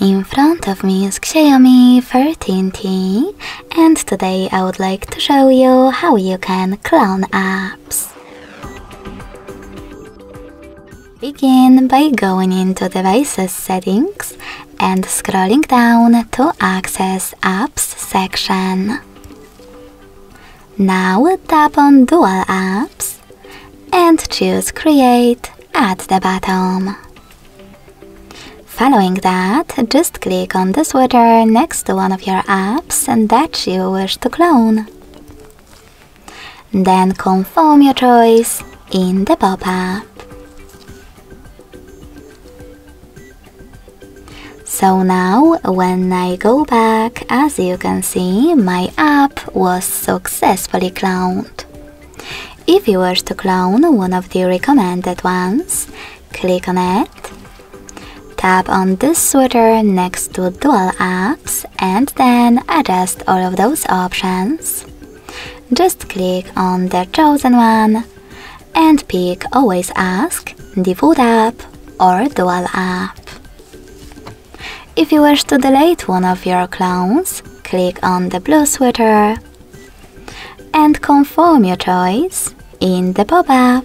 In front of me is Xiaomi 13T, and today I would like to show you how you can clone apps. Begin by going into Devices settings and scrolling down to access Apps section. Now tap on Dual Apps and choose Create at the bottom. Following that, just click on the sweater next to one of your apps that you wish to clone. Then confirm your choice in the pop-up. So now, when I go back, as you can see, my app was successfully cloned. If you wish to clone one of the recommended ones, click on it. Tap on this sweater next to Dual Apps and then adjust all of those options. Just click on the chosen one and pick Always Ask, Default App or Dual App. If you wish to delete one of your clones, click on the blue sweater and confirm your choice in the pop-up.